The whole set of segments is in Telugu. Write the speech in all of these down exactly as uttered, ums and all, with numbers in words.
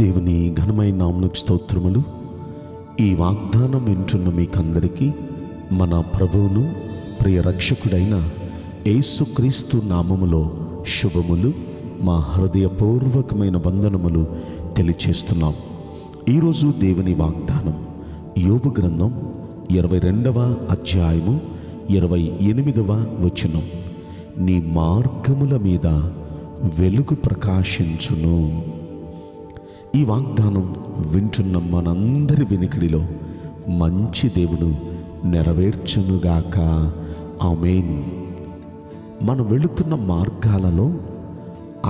దేవుని ఘనమైన నామమునకు స్తోత్రములు। ఈ వాగ్దానం వింటున్న మీకందరికీ మన ప్రభువును ప్రియ రక్షకుడైన యేసుక్రీస్తు నామములో శుభములు, మా హృదయపూర్వకమైన వందనములు తెలియచేస్తున్నాం। ఈరోజు దేవుని వాగ్దానం యోబు గ్రంథం ఇరవై రెండవ అధ్యాయము ఇరవై ఎనిమిదవ వచనం, నీ మార్గముల మీద వెలుగు ప్రకాశించును। ఈ వాగ్దానం వింటున్న మనందరి వినికిడిలో మంచి దేవుడు నెరవేర్చునుగాక, ఆమేన్। మనం వెళుతున్న మార్గాలలో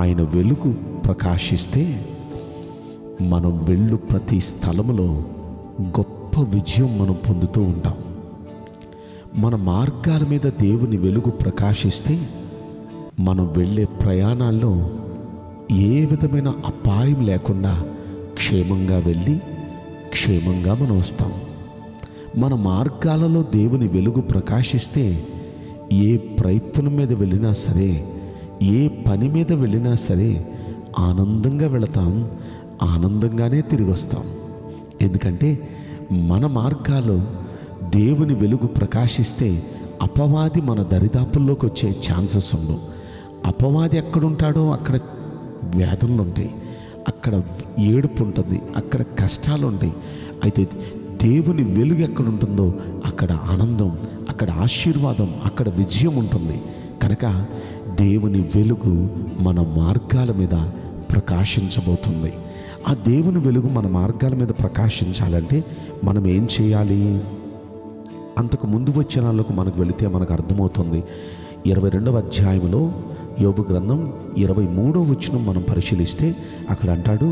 ఆయన వెలుగు ప్రకాశిస్తే మనం వెళ్ళు ప్రతి స్థలములో గొప్ప విజయం మనం పొందుతూ ఉంటాం। మన మార్గాల మీద దేవుని వెలుగు ప్రకాశిస్తే మనం వెళ్ళే ప్రయాణాల్లో ఏ విధమైన అపాయం లేకుండా క్షేమంగా వెళ్ళి క్షేమంగా మనం వస్తాం। మన మార్గాలలో దేవుని వెలుగు ప్రకాశిస్తే ఏ ప్రయత్నం మీద వెళ్ళినా సరే, ఏ పని మీద వెళ్ళినా సరే ఆనందంగా వెళతాం, ఆనందంగానే తిరిగి వస్తాం। ఎందుకంటే మన మార్గాల్లో దేవుని వెలుగు ప్రకాశిస్తే అపవాది మన దరిదాపుల్లోకి వచ్చే ఛాన్సెస్ ఉండవు। అపవాది ఎక్కడుంటాడో అక్కడ వ్యాధులు ఉంటాయి, అక్కడ ఏడుపు ఉంటుంది, అక్కడ కష్టాలు ఉంటాయి। అయితే దేవుని వెలుగు ఎక్కడ ఉంటుందో అక్కడ ఆనందం, అక్కడ ఆశీర్వాదం, అక్కడ విజయం ఉంటుంది। కనుక దేవుని వెలుగు మన మార్గాల మీద ప్రకాశించబోతుంది। ఆ దేవుని వెలుగు మన మార్గాల మీద ప్రకాశించాలంటే మనం ఏం చేయాలి? అంతకు ముందు వచనాలకు మనకు వెళితే మనకు అర్థమవుతుంది। ఇరవై రెండవ అధ్యాయంలో యోబు గ్రంథం ఇరవై మూడో వచనం మనం పరిశీలిస్తే అక్కడ అంటాడు,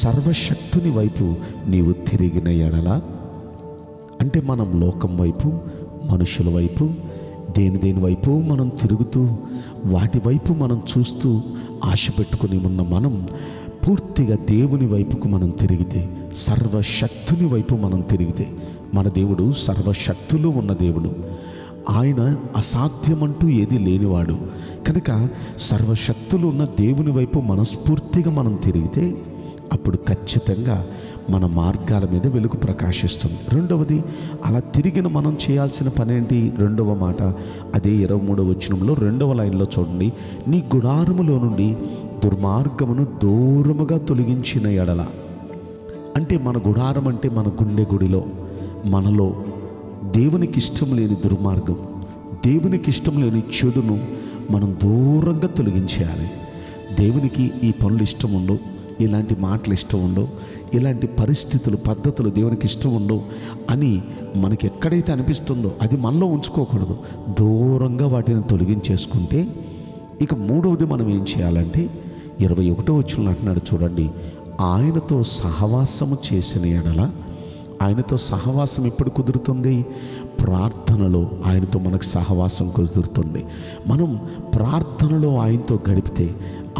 సర్వశక్తుని వైపు నీవు తిరిగిన ఎడల, అంటే మనం లోకం వైపు, మనుషుల వైపు, దేని దేని వైపు మనం తిరుగుతూ వాటి వైపు మనం చూస్తూ ఆశ పెట్టుకుని ఉన్న మనం పూర్తిగా దేవుని వైపుకు మనం తిరిగితే, సర్వశక్తుని వైపు మనం తిరిగితే, మన దేవుడు సర్వశక్తులు ఉన్న దేవుడు, ఆయన అసాధ్యమంటూ ఏది లేనివాడు। కనుక సర్వశక్తులు ఉన్న దేవుని వైపు మనస్ఫూర్తిగా మనం తిరిగితే అప్పుడు ఖచ్చితంగా మన మార్గాల మీద వెలుగు ప్రకాశిస్తుంది। రెండవది, అలా తిరిగిన మనం చేయాల్సిన పని ఏంటి? రెండవ మాట అదే ఇరవై మూడవ వచనంలో రెండవ లైన్లో చూడండి, నీ గుడారములో నుండి దుర్మార్గమును దూరముగా తొలగించిన ఎడల, అంటే మన గుడారం అంటే మన గుండె గుడిలో, మనలో దేవునికి ఇష్టం లేని దుర్మార్గం, దేవునికి ఇష్టం లేని చెడును మనం దూరంగా తొలగించేయాలి। దేవునికి ఈ పనులు ఇష్టం ఉండవు, ఇలాంటి మాటలు ఇష్టం ఉండవు, ఇలాంటి పరిస్థితులు పద్ధతులు దేవునికి ఇష్టం ఉండవు అని మనకి ఎక్కడైతే అనిపిస్తుందో అది మనలో ఉంచుకోకూడదు, దూరంగా వాటిని తొలగించేసుకుంటే। ఇక మూడవది మనం ఏం చేయాలంటే ఇరవై ఒకటో వచనంలో అంటున్నాడు చూడండి, ఆయనతో సహవాసము చేసిన ఎడల, ఆయనతో సహవాసం ఎప్పుడు కుదురుతుంది? ప్రార్థనలో ఆయనతో మనకు సహవాసం కుదురుతుంది। మనం ప్రార్థనలో ఆయనతో గడిపితే,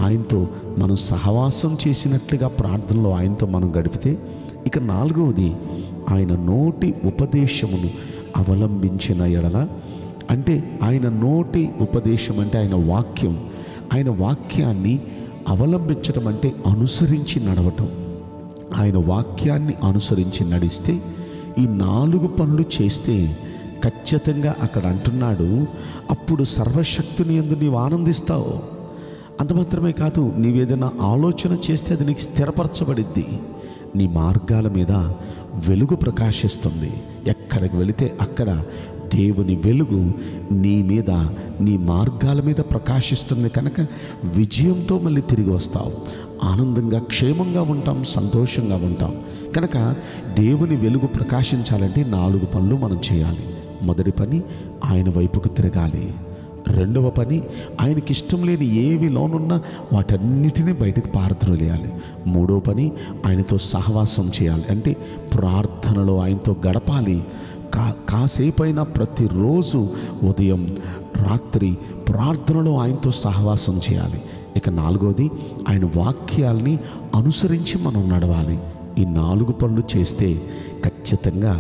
ఆయనతో మనం సహవాసం చేసినట్లుగా ప్రార్థనలో ఆయనతో మనం గడిపితే। ఇక నాలుగవది, ఆయన నోటి ఉపదేశమును అవలంబించిన ఎడల, అంటే ఆయన నోటి ఉపదేశం అంటే ఆయన వాక్యం, ఆయన వాక్యాన్ని అవలంబించడం అంటే అనుసరించి నడవటం। ఆయన వాక్యాన్ని అనుసరించి నడిస్తే, ఈ నాలుగు పనులు చేస్తే ఖచ్చితంగా అక్కడ అంటున్నాడు, అప్పుడు సర్వశక్తిని యందు నీవు ఆనందిస్తావు। అంత మాత్రమే కాదు, నీవేదైనా ఆలోచన చేస్తే అది నీకు స్థిరపరచబడిద్ది, నీ మార్గాల మీద వెలుగు ప్రకాశిస్తుంది। ఎక్కడికి వెళితే అక్కడ దేవుని వెలుగు నీ మీద, నీ మార్గాల మీద ప్రకాశిస్తుంది। కనుక విజయంతో మళ్ళీ తిరిగి వస్తావు, ఆనందంగా క్షేమంగా ఉంటాం, సంతోషంగా ఉంటాం। కనుక దేవుని వెలుగు ప్రకాశించాలంటే నాలుగు పనులు మనం చేయాలి। మొదటి పని ఆయన వైపుకు తిరగాలి। రెండవ పని ఆయనకి ఇష్టం లేని ఏవి లోనున్నా వాటన్నిటినీ బయటకు పారద్రోలేయాలి। మూడవ పని ఆయనతో సహవాసం చేయాలి, అంటే ప్రార్థనలో ఆయనతో గడపాలి। కా కాసేపైనా ప్రతిరోజు ఉదయం రాత్రి ప్రార్థనలో ఆయనతో సహవాసం చేయాలి। ఇక నాలుగోది, ఆయన వాక్యాల్ని అనుసరించి మనం నడవాలి। ఈ నాలుగు పనులు చేస్తే ఖచ్చితంగా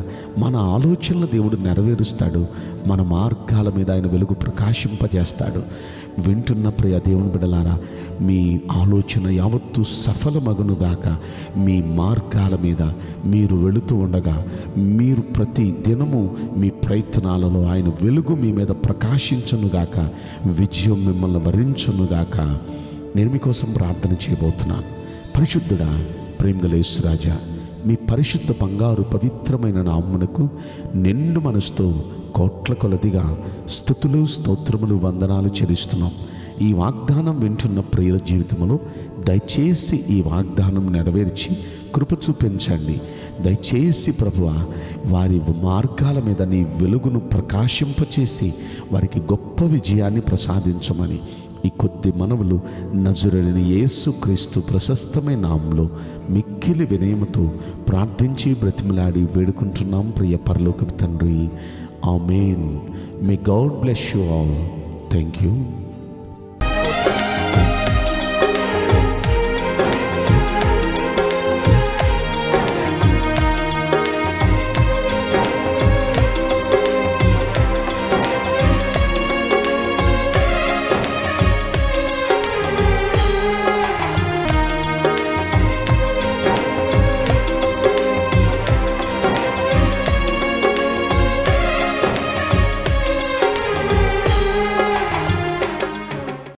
మన ఆలోచనలు దేవుడు నెరవేరుస్తాడు, మన మార్గాల మీద ఆయన వెలుగు ప్రకాశింపజేస్తాడు. వింటున్నప్పుడే దేవుని బిడ్డలారా, మీ ఆలోచన యావత్తు సఫలమగునుగాక. మీ మార్గాల మీద మీరు వెళుతూ ఉండగా మీరు ప్రతి దినము మీ ప్రయత్నాలలో ఆయన వెలుగు మీ మీద ప్రకాశించునుగాక, విజయం మిమ్మల్ని వరించునుగాక. నేను మీకోసం ప్రార్థన చేయబోతున్నాను. పరిశుద్ధుడా, ప్రేమగల యేసురాజా, మీ పరిశుద్ధ బంగారు పవిత్రమైన నామమునకు నిండు మనసుతో కోట్ల కొలదిగా స్తుతులు స్తోత్రములు వందనాలు చెల్లిస్తున్నాం. ఈ వాగ్దానం వింటున్న ప్రియుల జీవితంలో దయచేసి ఈ వాగ్దానం నెరవేర్చి కృప చూపించండి. దయచేసి ప్రభువా, వారి మార్గాల మీద నీ వెలుగును ప్రకాశింపచేసి వారికి గొప్ప విజయాన్ని ప్రసాదించమని ఈ కొద్ది మనవులు నజరేయుడైన యేసుక్రీస్తు ప్రశస్తమైన నామములో మిక్కిలి వినయముతో ప్రార్థించి బ్రతిమలాడి వేడుకుంటున్నాం ప్రియ పరలోకపు తండ్రి. ఆమేన్. May God bless you all. Thank you.